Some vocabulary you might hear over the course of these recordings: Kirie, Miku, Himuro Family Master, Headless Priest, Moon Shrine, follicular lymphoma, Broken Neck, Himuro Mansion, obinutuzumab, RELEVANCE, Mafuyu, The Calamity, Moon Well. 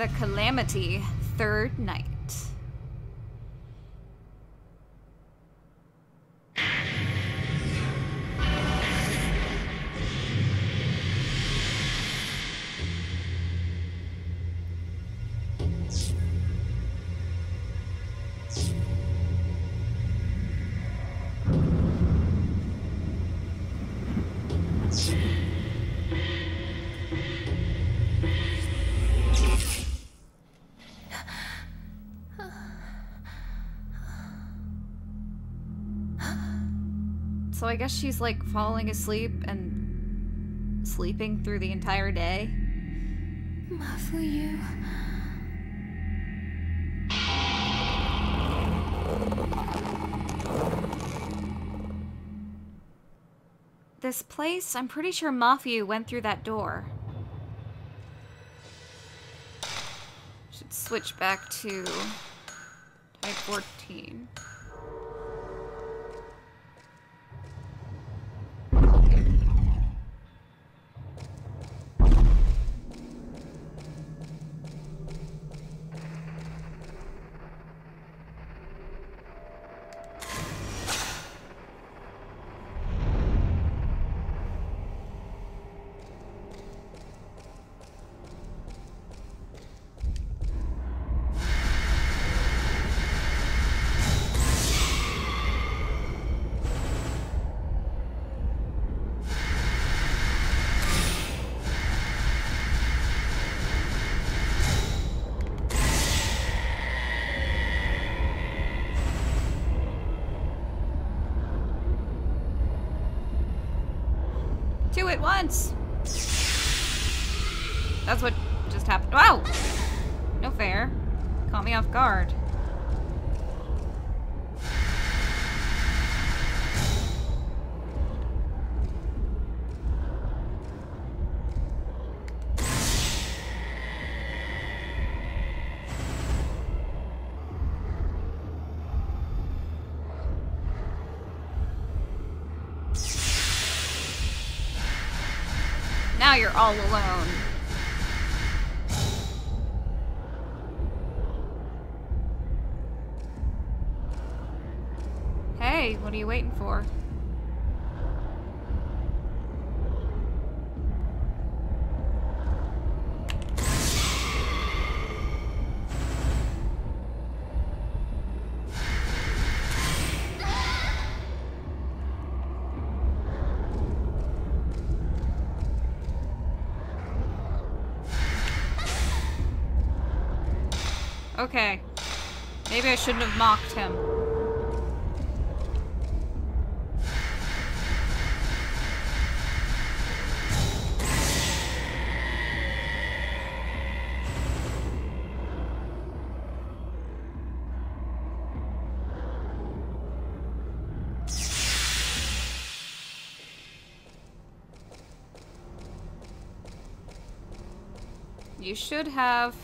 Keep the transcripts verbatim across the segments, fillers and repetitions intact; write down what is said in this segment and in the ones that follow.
The Calamity, third night. So I guess she's like falling asleep and sleeping through the entire day. Mafuyu. This place, I'm pretty sure Mafuyu went through that door. Should switch back to type fourteen. Once. That's what just happened. Wow! No fair. Caught me off guard. Now you're all alone. Hey, what are you waiting for? Okay, maybe I shouldn't have mocked him. You should have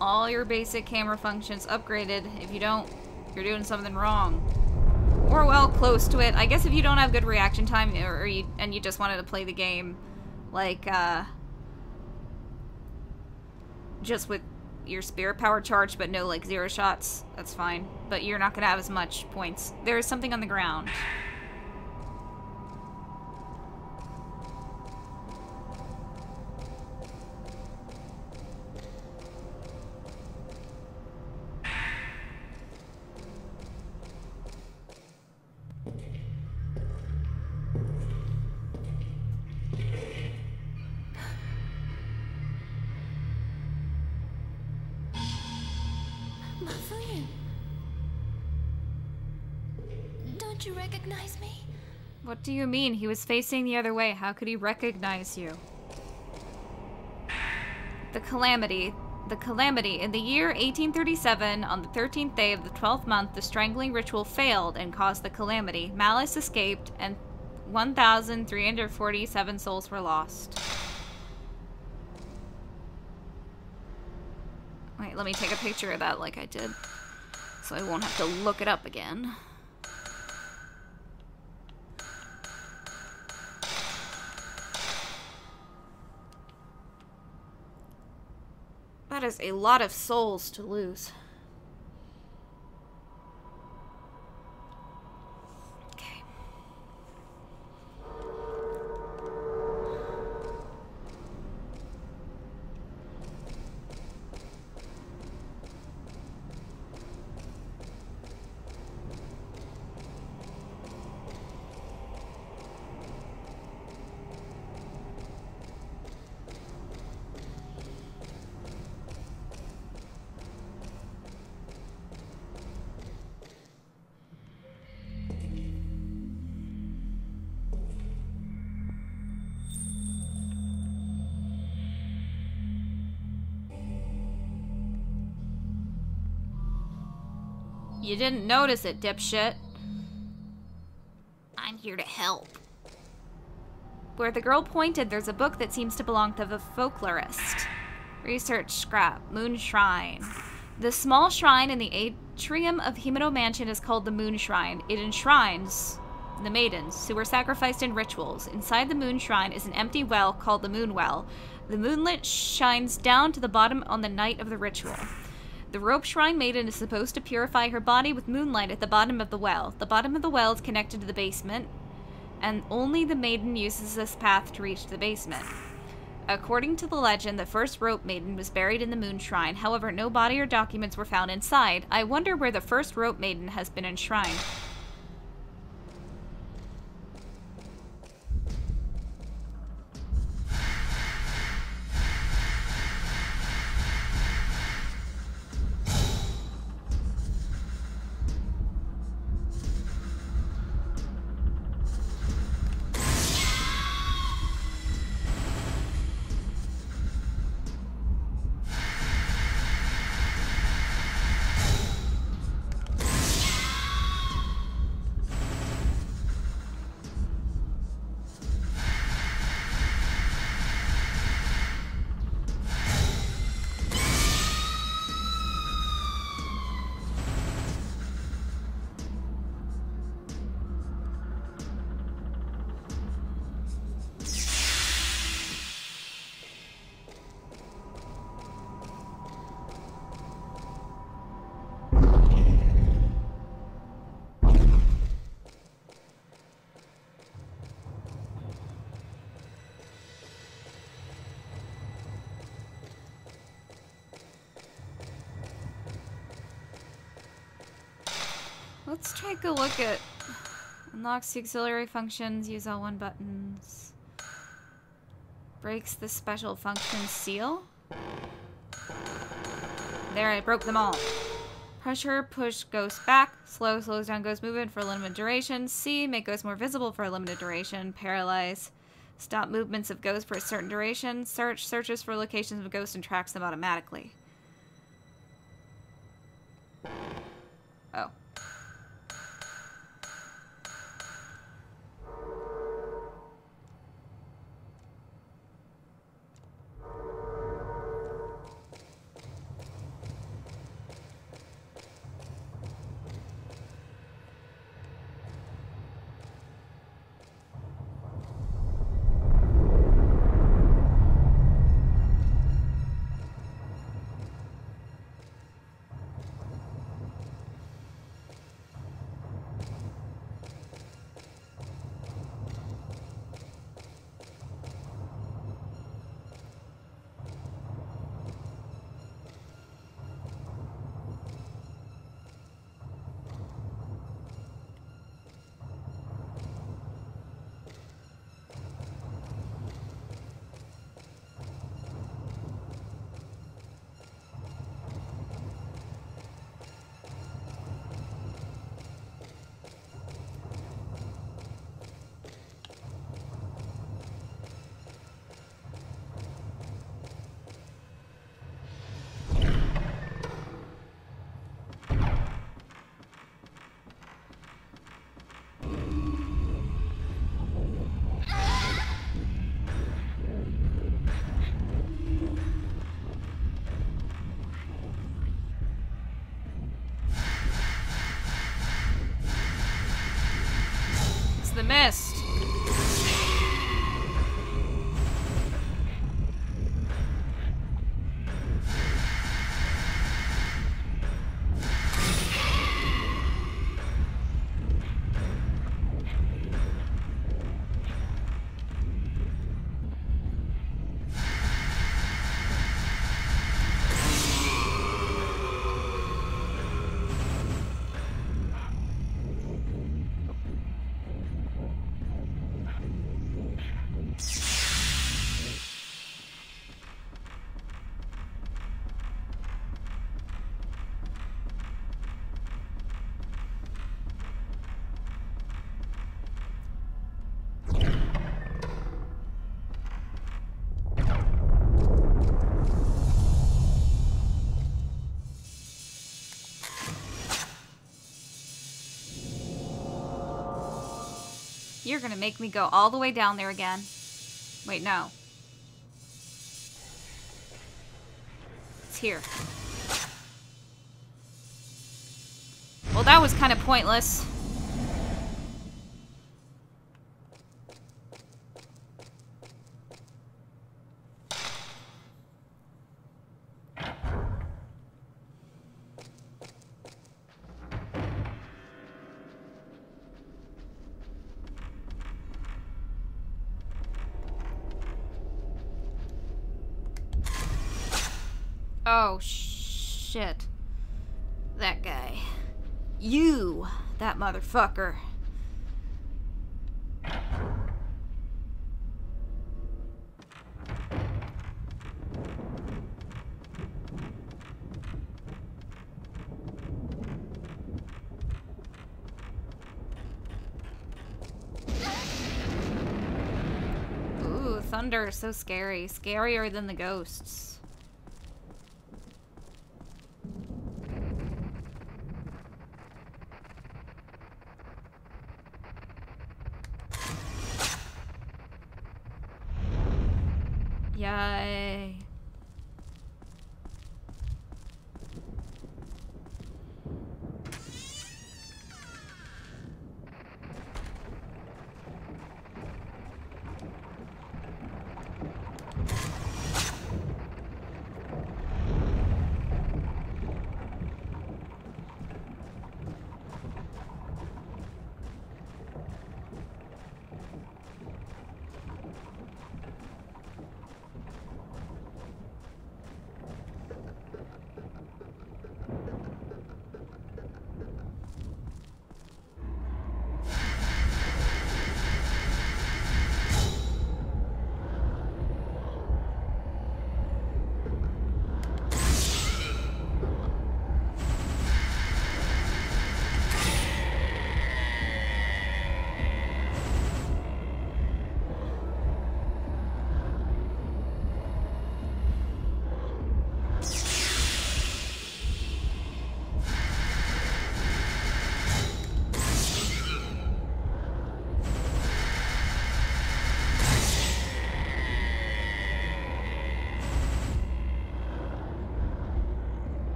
all your basic camera functions upgraded. If you don't, you're doing something wrong. Or well, close to it. I guess if you don't have good reaction time or you, and you just wanted to play the game, like, uh, just with your spirit power charge, but no, like, zero shots, that's fine. But you're not gonna have as much points. There is something on the ground. Don't you recognize me? What do you mean? He was facing the other way. How could he recognize you? The Calamity. The Calamity. In the year eighteen thirty-seven, on the thirteenth day of the twelfth month, the strangling ritual failed and caused the Calamity. Malice escaped, and one thousand three hundred forty-seven souls were lost. Wait, let me take a picture of that like I did, so I won't have to look it up again. That is a lot of souls to lose. Okay. You didn't notice it, dipshit. I'm here to help. Where the girl pointed, there's a book that seems to belong to the folklorist. Research scrap, Moon Shrine. The small shrine in the atrium of Himuro Mansion is called the Moon Shrine. It enshrines the maidens who were sacrificed in rituals. Inside the Moon Shrine is an empty well called the Moon Well. The moonlight shines down to the bottom on the night of the ritual. The rope shrine maiden is supposed to purify her body with moonlight at the bottom of the well. The bottom of the well is connected to the basement, and only the maiden uses this path to reach the basement. According to the legend, the first rope maiden was buried in the moon shrine. However, no body or documents were found inside. I wonder where the first rope maiden has been enshrined. Let's take a look at unlocks the auxiliary functions, use all one buttons, breaks the special function seal. There, I broke them all. Pressure, push ghost back, slow slows down ghost movement for a limited duration, C, make ghosts more visible for a limited duration, paralyze, stop movements of ghosts for a certain duration, search, searches for locations of ghosts and tracks them automatically. Oh. Missed. You're gonna make me go all the way down there again. Wait, no. It's here. Well, that was kind of pointless. Oh, shit. That guy. You, that motherfucker. Ooh, thunder is so scary. Scarier than the ghosts. Yay.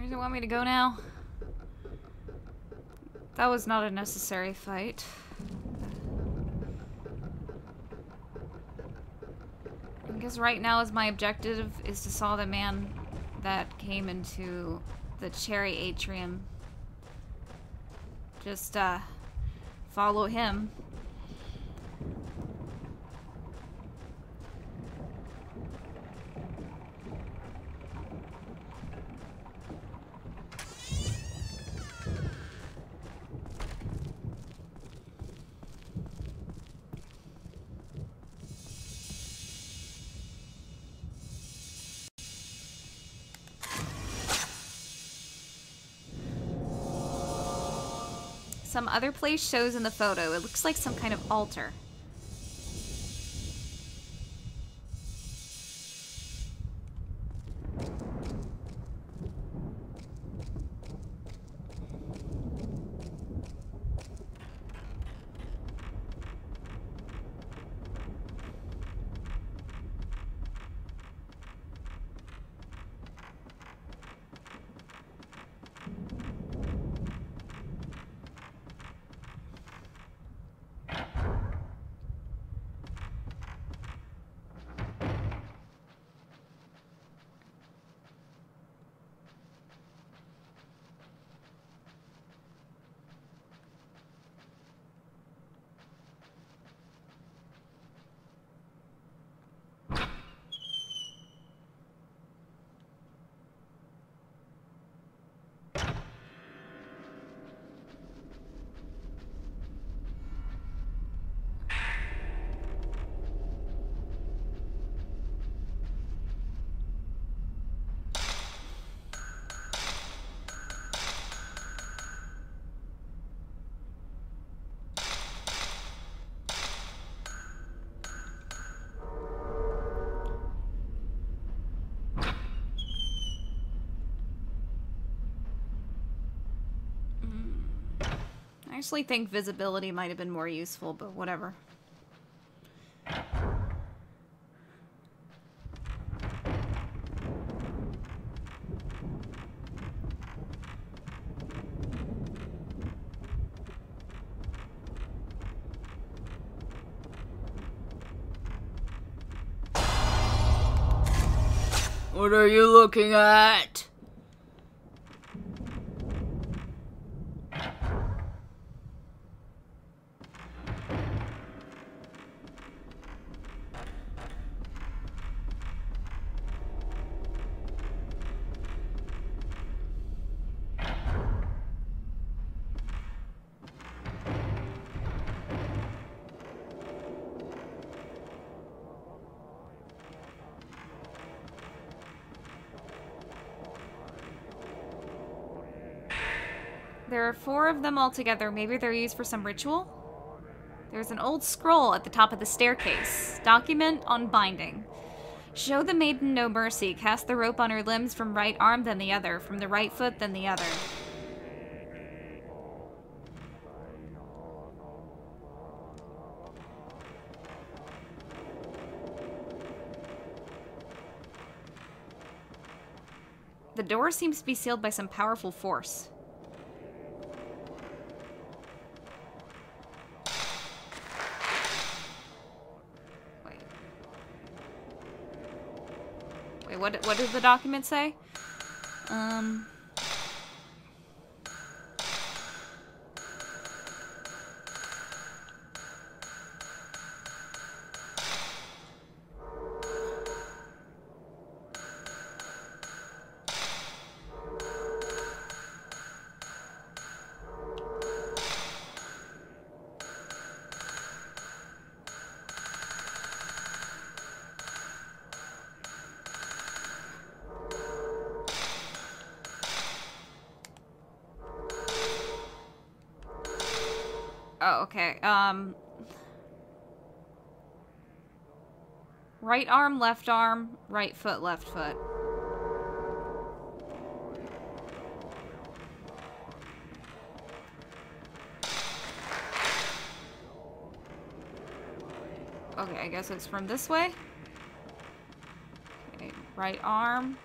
Does it want me to go now? That was not a necessary fight. I guess right now is my objective is to saw the man that came into the cherry atrium. Just uh, follow him. Some other place shows in the photo. It looks like some kind of altar. I actually think visibility might have been more useful, but whatever. What are you looking at? There are four of them all together. Maybe they're used for some ritual? There's an old scroll at the top of the staircase. Document on binding. Show the maiden no mercy. Cast the rope on her limbs from right arm, then the other. From the right foot, then the other. The door seems to be sealed by some powerful force. What, what does the document say? Um... Okay, um... right arm, left arm, right foot, left foot. Okay, I guess it's from this way. Okay, right arm.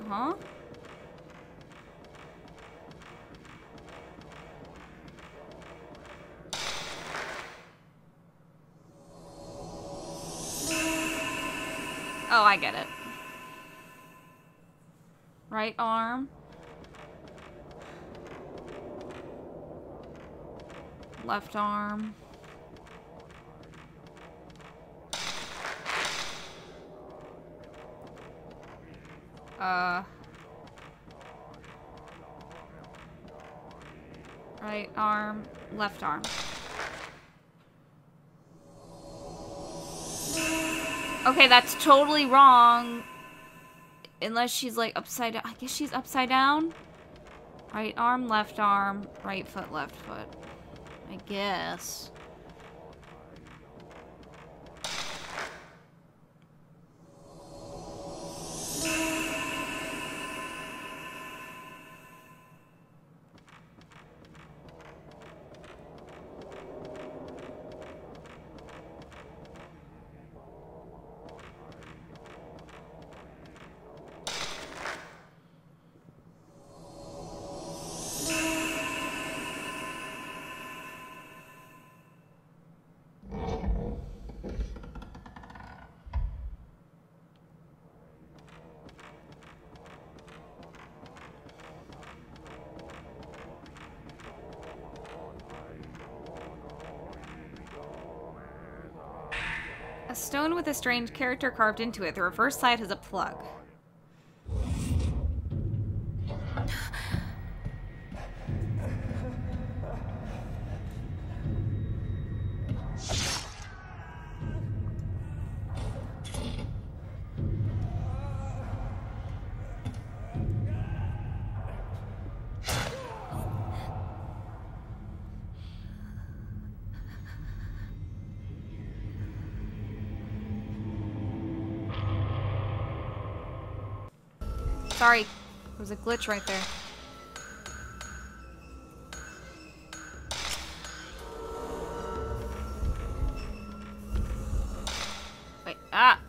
Uh-huh. Oh, I get it. Right arm. Left arm. Uh. Right arm, left arm. Okay, that's totally wrong. Unless she's like upside down. I guess she's upside down. Right arm, left arm, right foot, left foot. I guess. Stone with a strange character carved into it. The reverse side has a plug. Sorry, there was a glitch right there. Ah!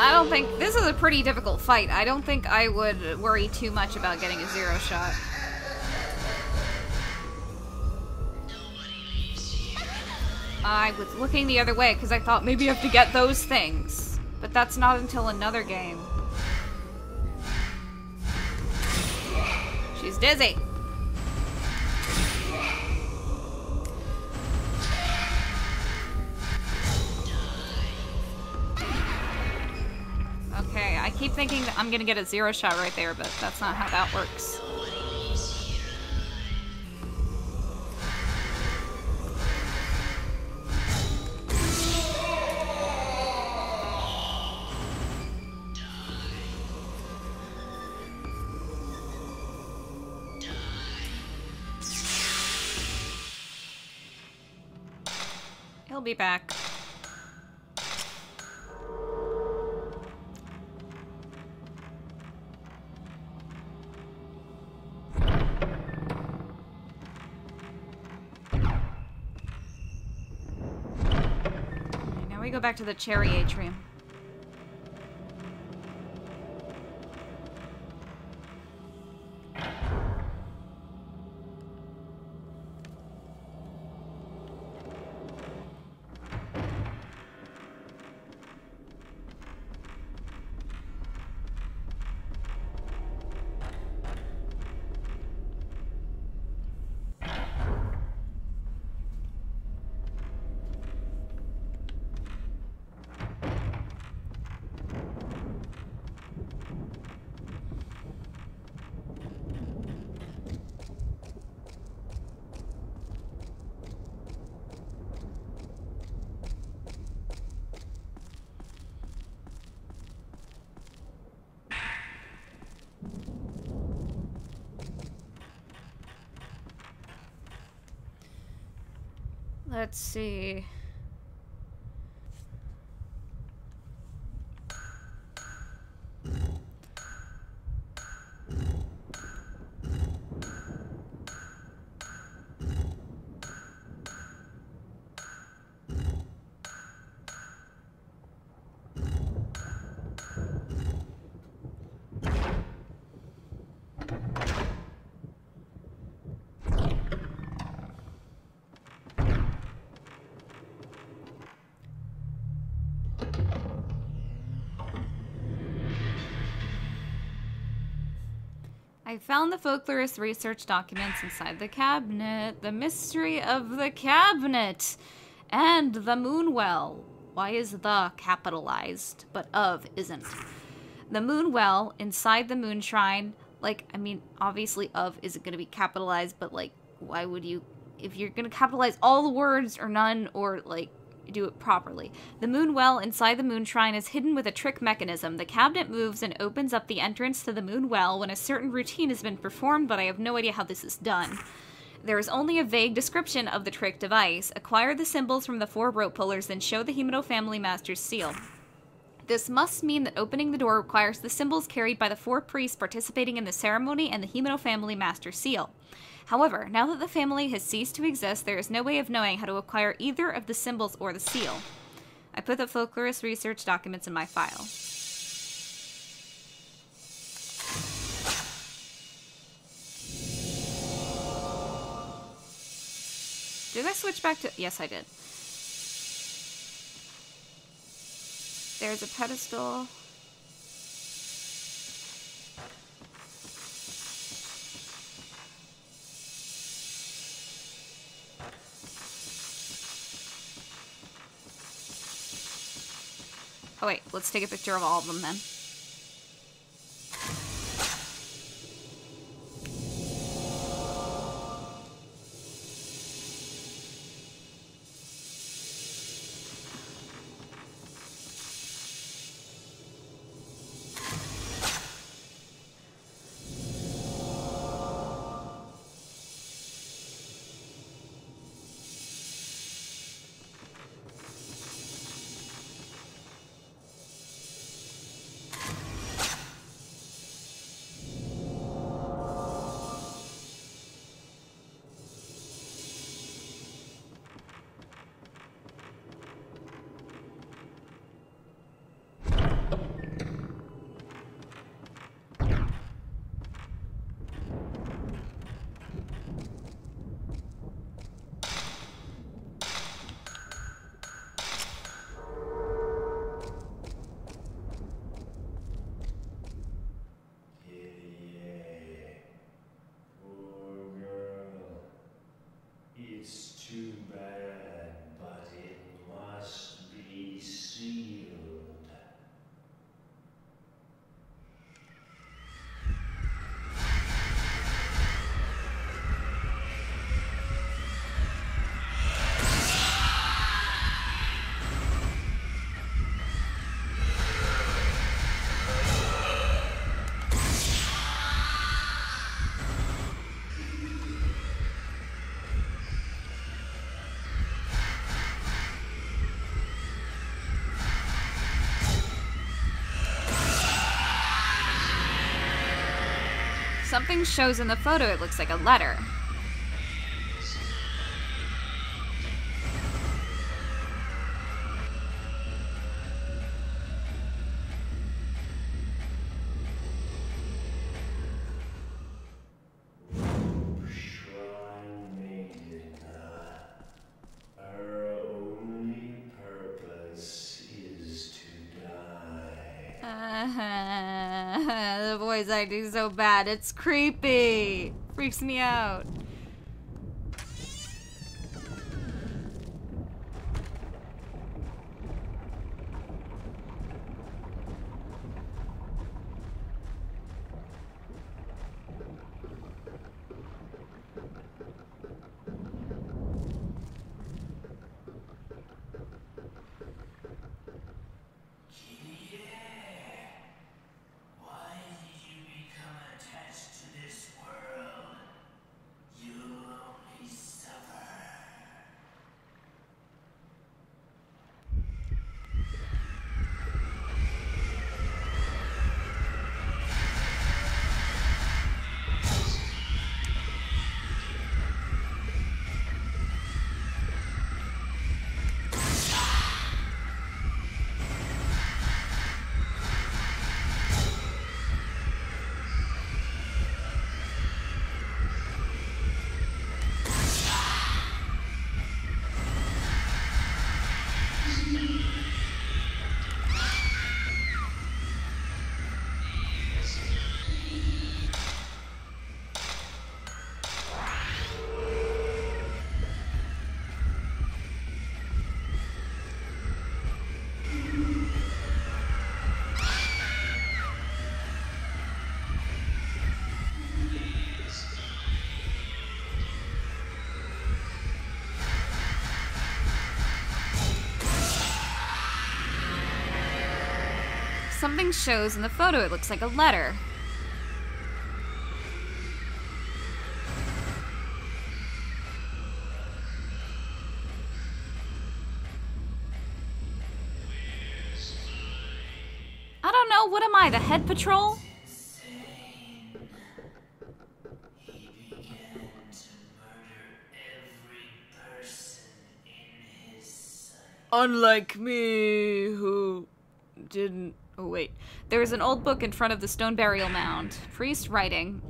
I don't think this is a pretty difficult fight. I don't think I would worry too much about getting a zero shot. I was looking the other way because I thought maybe you have to get those things, but that's not until another game. She's dizzy. Keep thinking that I'm gonna get a zero shot right there, but that's not how that works. He'll be back. Back to the cherry atrium. Let's see. I found the folklorist research documents inside the cabinet. The mystery of the cabinet and the Moon Well. Why is the capitalized, but of isn't? The Moon Well inside the Moon Shrine. Like, I mean, obviously of isn't going to be capitalized, but like, why would you, if you're going to capitalize all the words or none or like, do it properly. The Moon Well inside the Moon Shrine is hidden with a trick mechanism. The cabinet moves and opens up the entrance to the Moon Well when a certain routine has been performed, but I have no idea how this is done. There is only a vague description of the trick device. Acquire the symbols from the four rope pullers, then show the Himuro family master's seal. This must mean that opening the door requires the symbols carried by the four priests participating in the ceremony and the Himuro family master seal. However, now that the family has ceased to exist, there is no way of knowing how to acquire either of the symbols or the seal. I put the folklorist research documents in my file. Did I switch back to- yes, I did. There's a pedestal. Oh wait, let's take a picture of all of them then. Something shows in the photo, it looks like a letter. I do so bad. It's creepy. Freaks me out. Something shows in the photo, it looks like a letter. I don't know, what am I, the head patrol? Unlike me, who didn't... Oh, wait. There is an old book in front of the stone burial mound. Priest writing.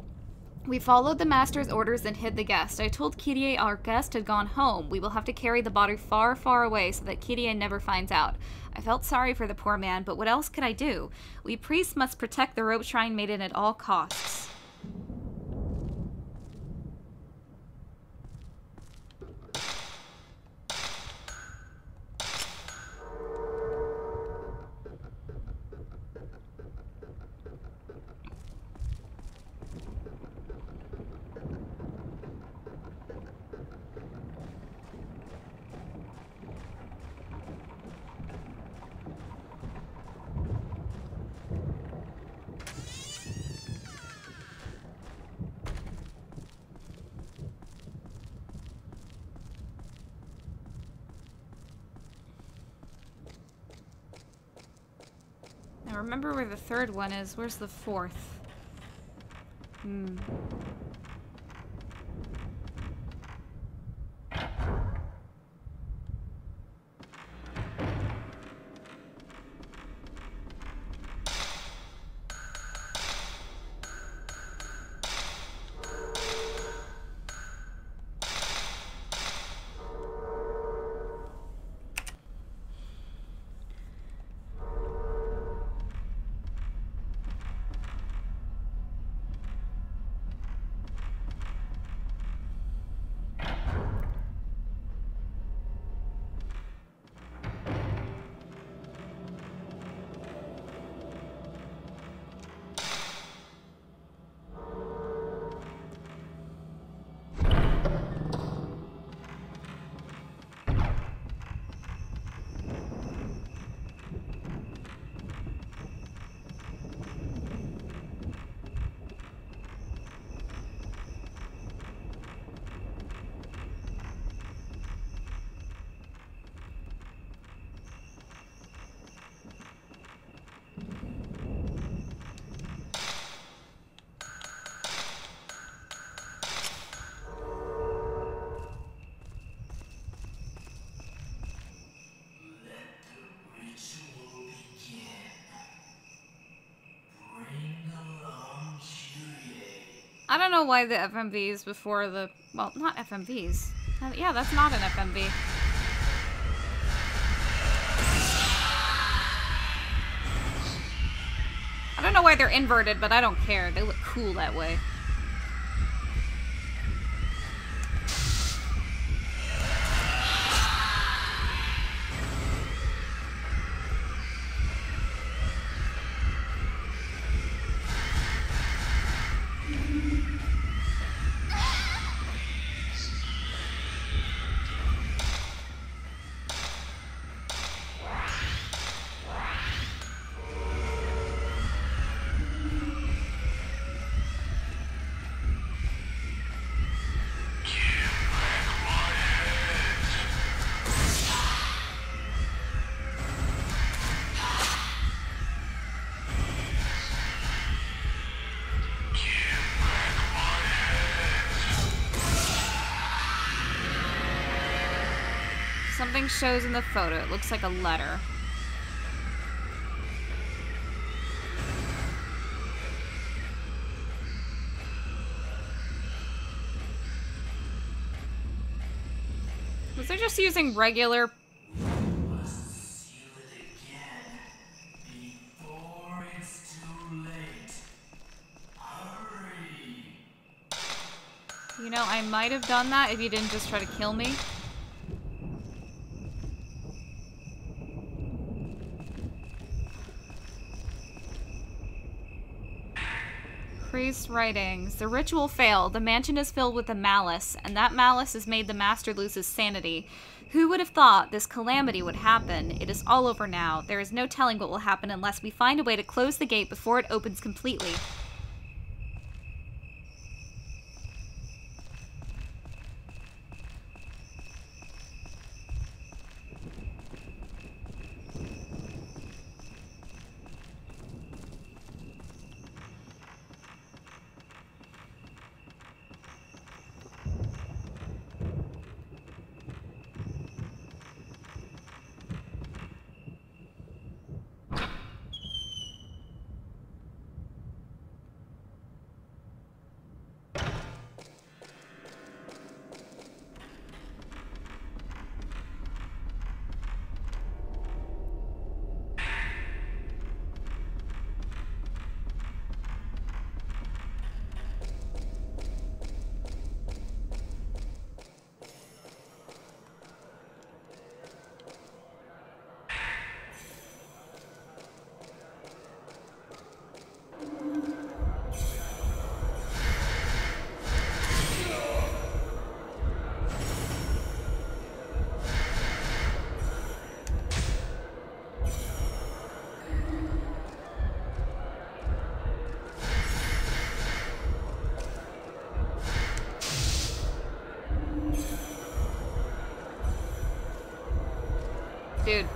We followed the master's orders and hid the guest. I told Kirie our guest had gone home. We will have to carry the body far, far away so that Kirie never finds out. I felt sorry for the poor man, but what else could I do? We priests must protect the rope shrine maiden at all costs. Remember where the third one is. Where's the fourth? Hmm. I don't know why the F M Vs before the... Well, not F M Vs. Uh, yeah, that's not an F M V. I don't know why they're inverted, but I don't care. They look cool that way. Something shows in the photo. It looks like a letter. Was they just using regular? You know, I might have done that if you didn't just try to kill me. Priest writings. The ritual failed. The mansion is filled with a malice, and that malice has made the master lose his sanity. Who would have thought this calamity would happen? It is all over now. There is no telling what will happen unless we find a way to close the gate before it opens completely. Dude.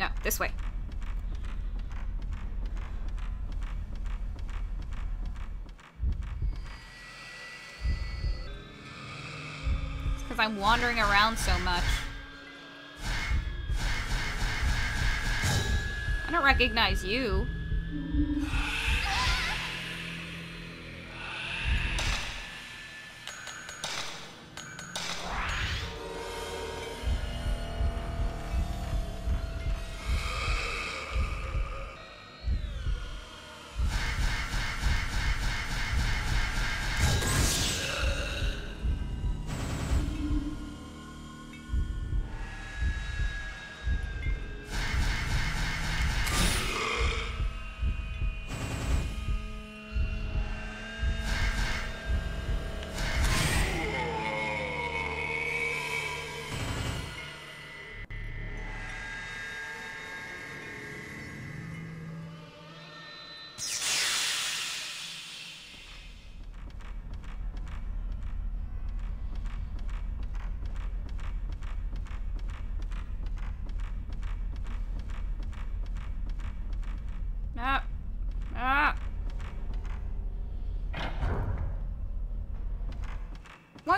No, this way. It's because I'm wandering around so much. I don't recognize you.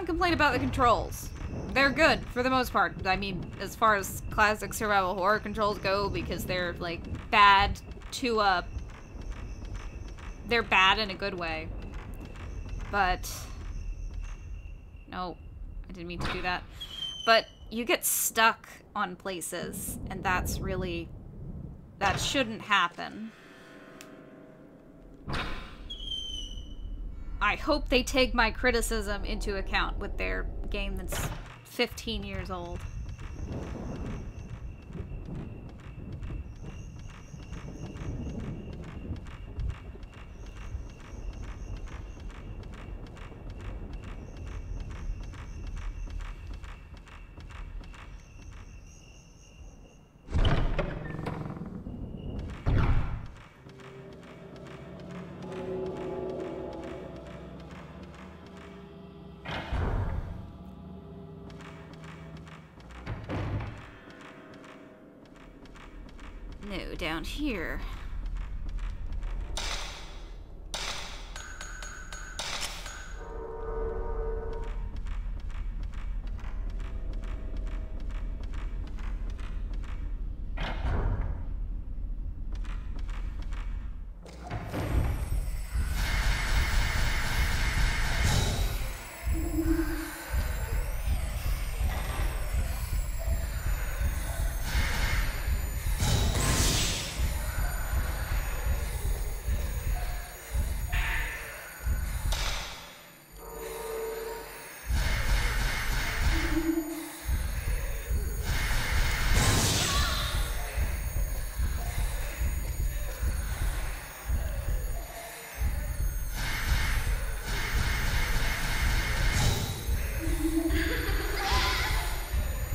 Complain about the controls. They're good for the most part. I mean, as far as classic survival horror controls go, because they're like bad to a they're bad in a good way. But no, I didn't mean to do that. But you get stuck on places, and that's really that shouldn't happen. I hope they take my criticism into account with their game that's fifteen years old. Down here.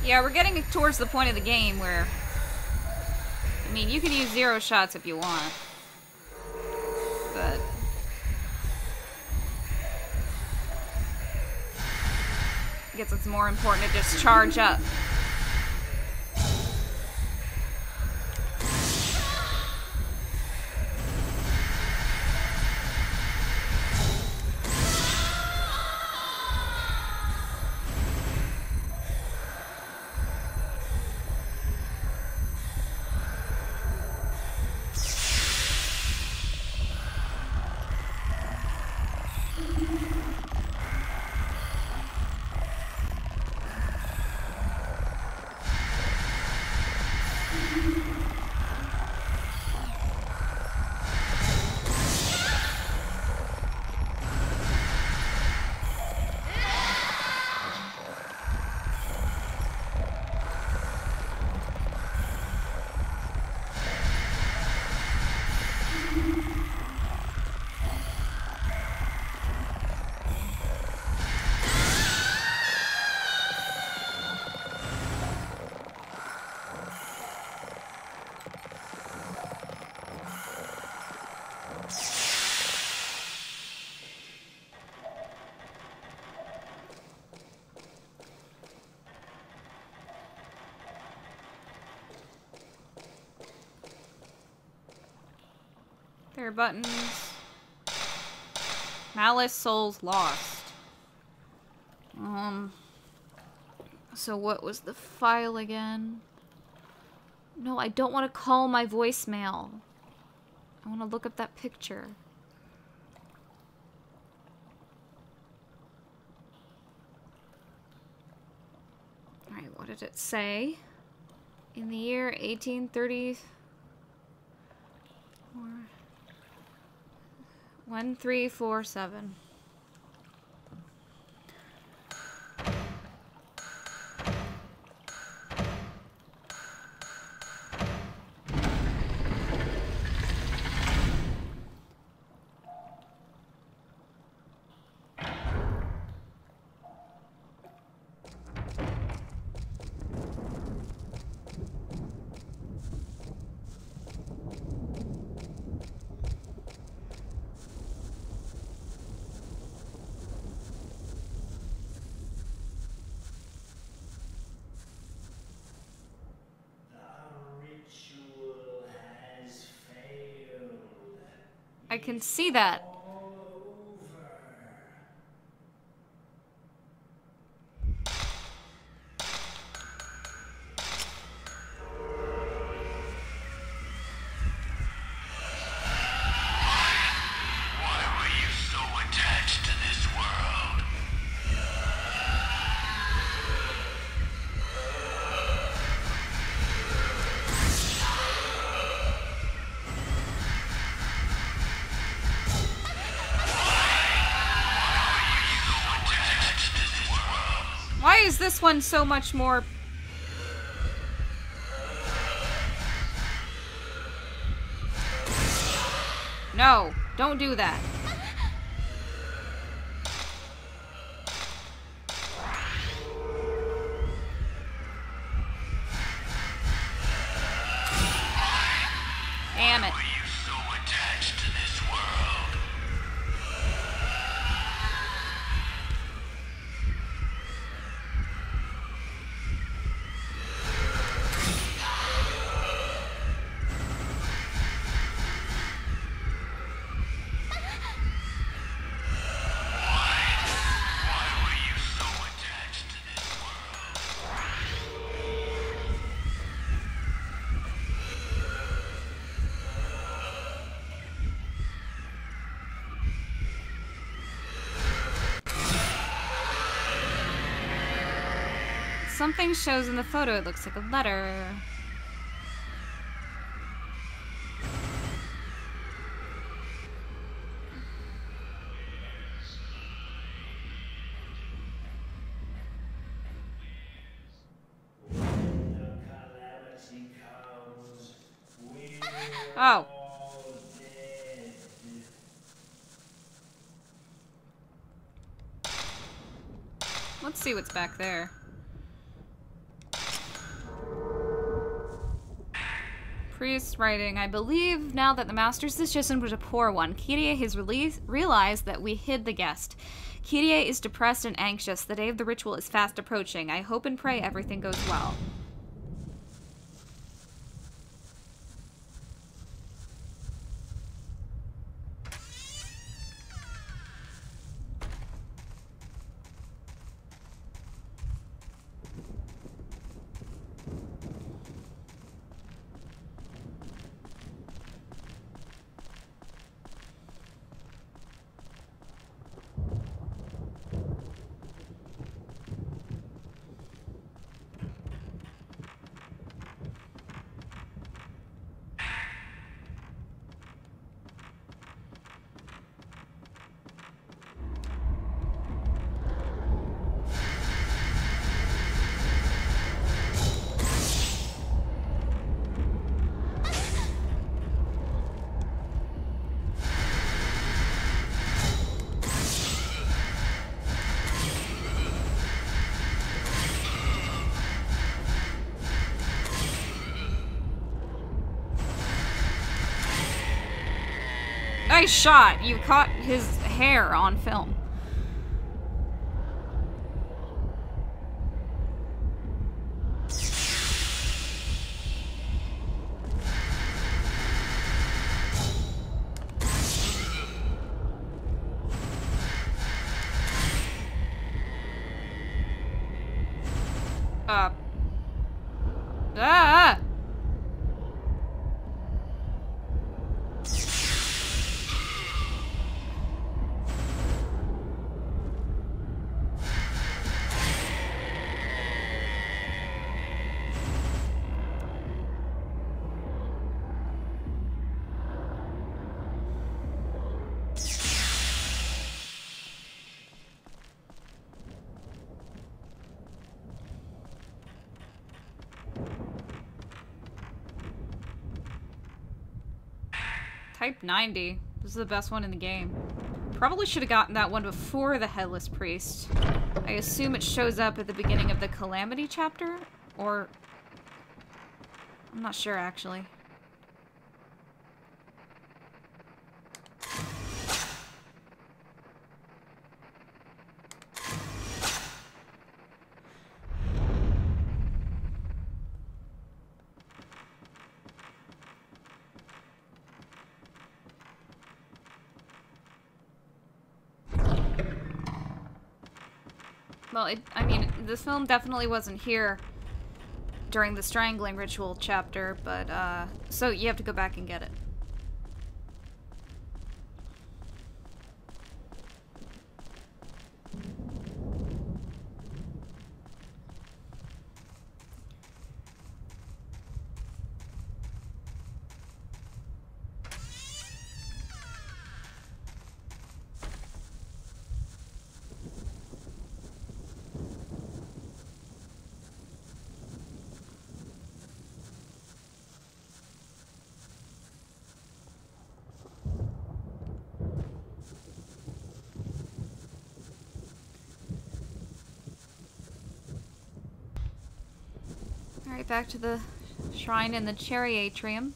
Yeah, we're getting towards the point of the game where, I mean, you can use zero shots if you want, but I guess it's more important to just charge up. Repair buttons. Malice Souls Lost. Um. So what was the file again? No, I don't want to call my voicemail. I want to look up that picture. Alright, what did it say? In the year eighteen thirty... One, three, four, seven. I can see that. This one's so much more. No, don't do that. Damn it. Something shows in the photo, it looks like a letter. Oh. Let's see what's back there. Priest writing, I believe now that the master's decision was a poor one. Kirie has released, realized that we hid the guest. Kirie is depressed and anxious. The day of the ritual is fast approaching. I hope and pray everything goes well. Nice shot! You caught his hair on film. Uh. Ah! Type ninety. This is the best one in the game. Probably should have gotten that one before the Headless Priest. I assume it shows up at the beginning of the Calamity chapter? Or... I'm not sure, actually. Well, it, I mean, this film definitely wasn't here during the strangling ritual chapter, but, uh, so you have to go back and get it. Back to the shrine in the cherry atrium.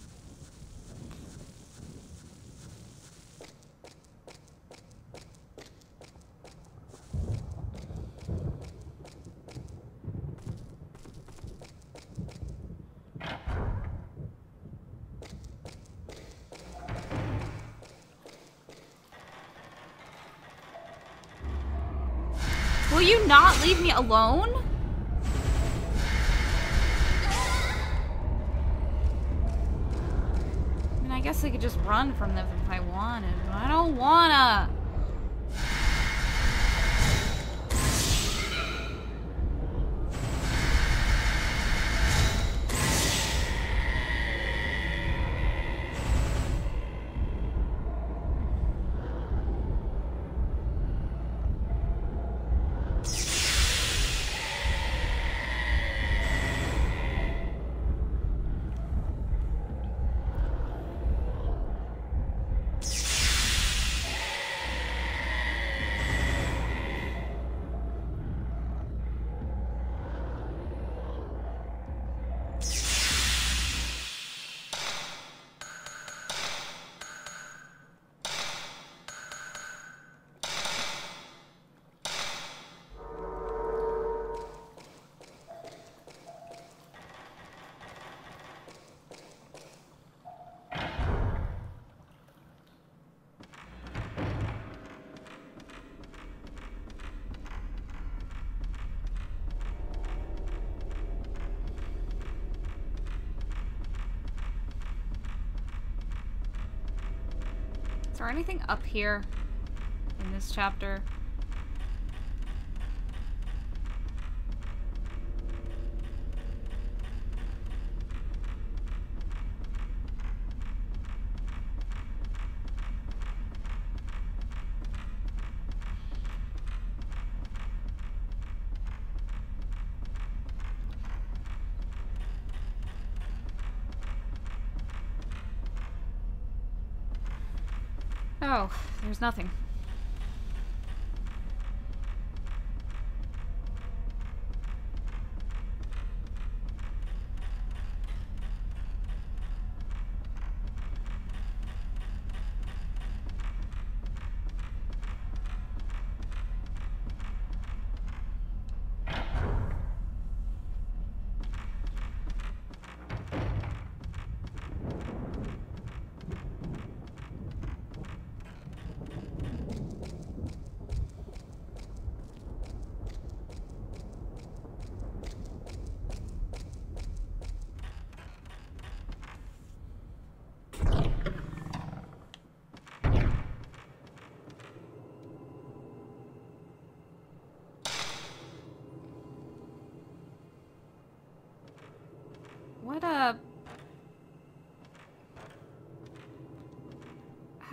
Will you not leave me alone? I could just run from them if I wanted, but I don't wanna. Is there anything up here in this chapter? Oh, there's nothing.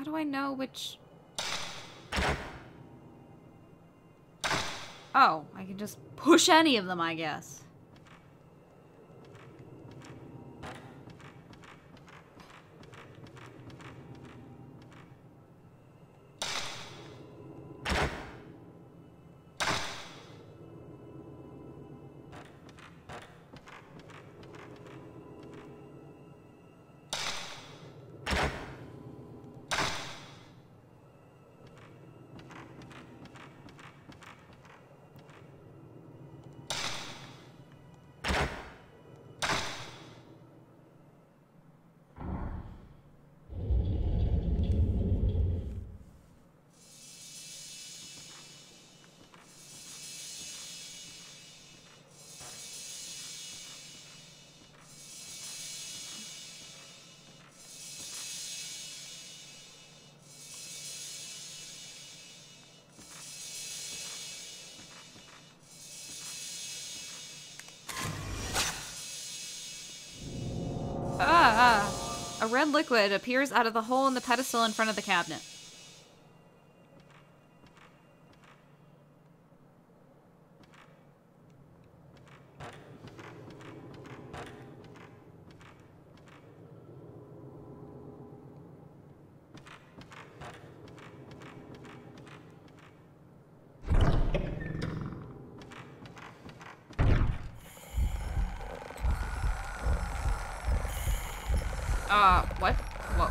do I know which... Oh, I can just push any of them, I guess. A red liquid appears out of the hole in the pedestal in front of the cabinet.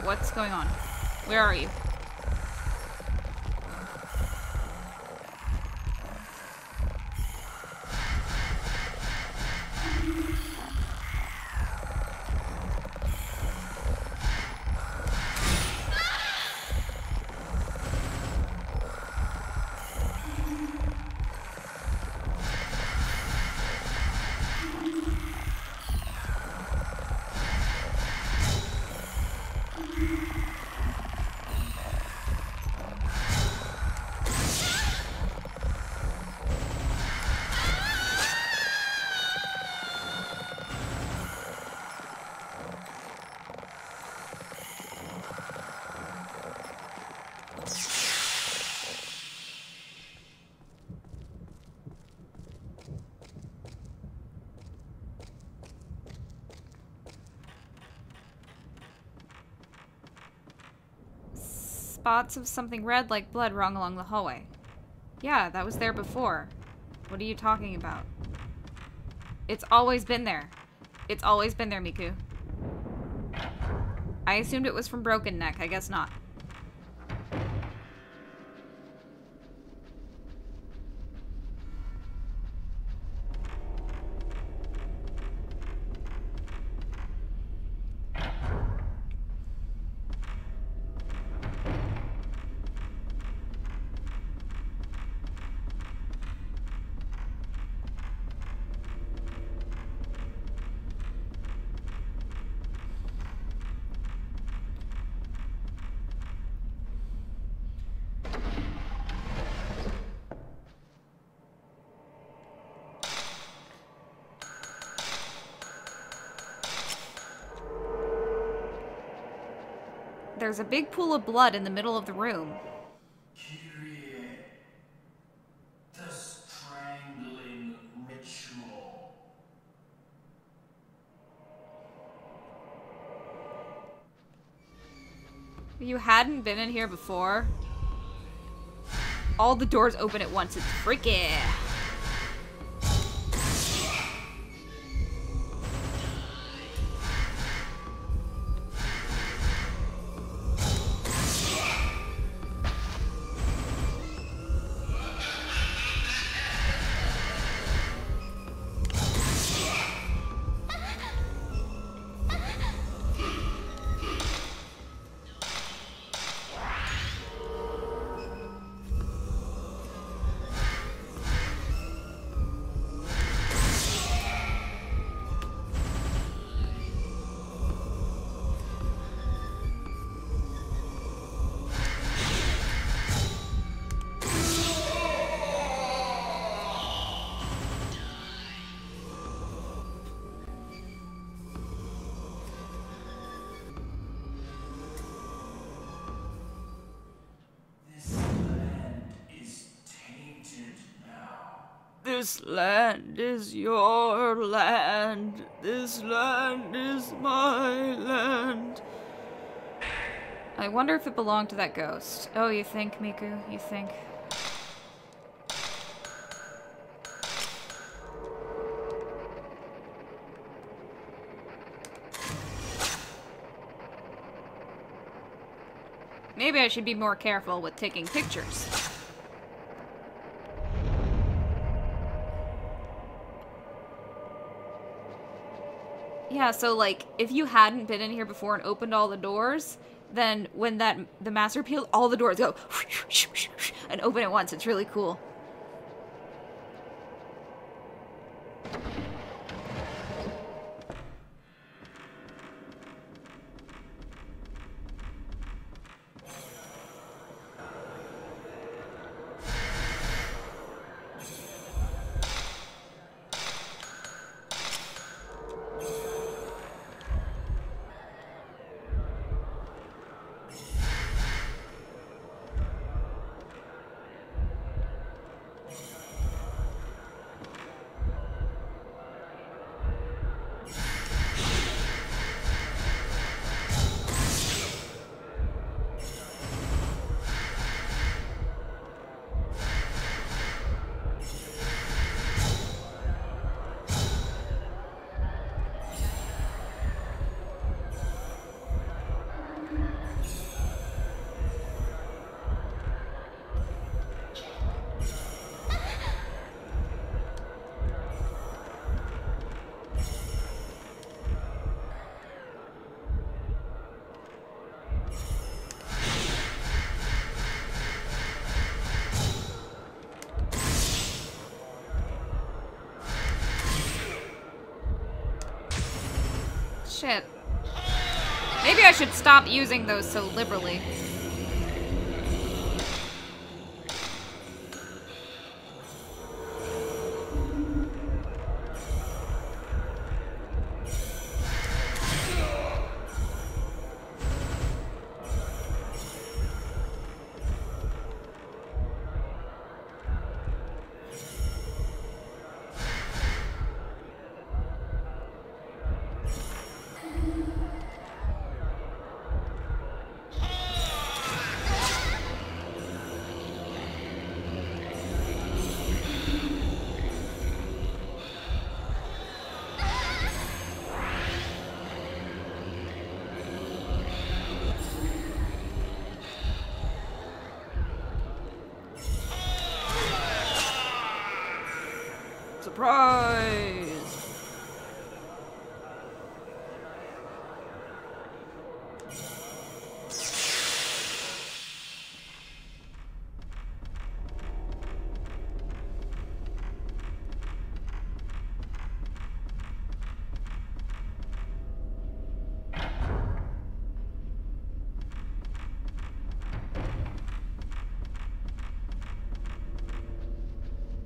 What's going on? Where are you? Spots of something red like blood rung along the hallway. Yeah, that was there before. What are you talking about? It's always been there. It's always been there, Miku. I assumed it was from Broken Neck. I guess not. There's a big pool of blood in the middle of the room. Kirie, the strangling ritual. You hadn't been in here before? All the doors open at once. It's freaky. This land is your land. This land is my land. I wonder if it belonged to that ghost. Oh, you think, Miku? You think? Maybe I should be more careful with taking pictures. Yeah, so like, if you hadn't been in here before and opened all the doors, then when that the master peels, all the doors go and open at once. It's really cool. Shit. Maybe I should stop using those so liberally.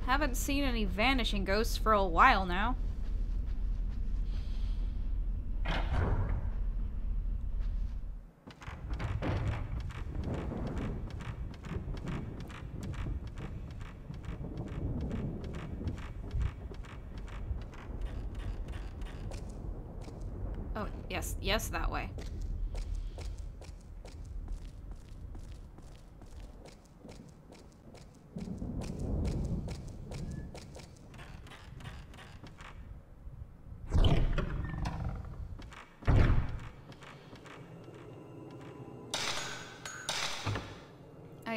Haven't seen any vanishing ghosts for a while now. Oh, yes, yes, that way.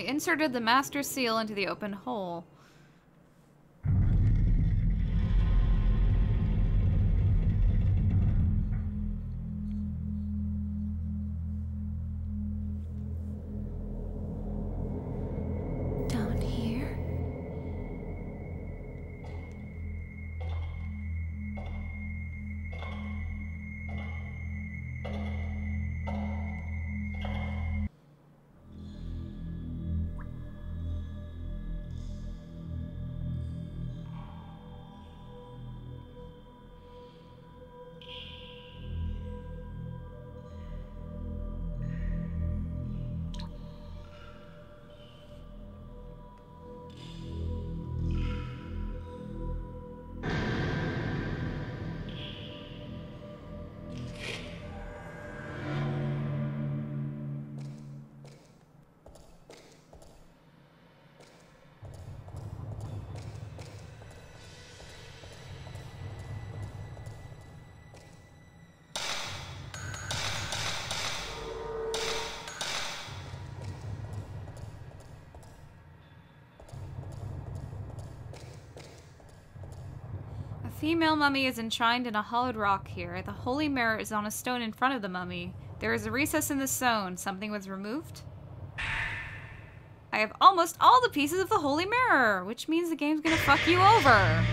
Inserted the master seal into the open hole. Down here. female mummy is enshrined in a hollowed rock here. The holy mirror is on a stone in front of the mummy. There is a recess in the stone. Something was removed? I have almost all the pieces of the holy mirror, which means the game's gonna fuck you over.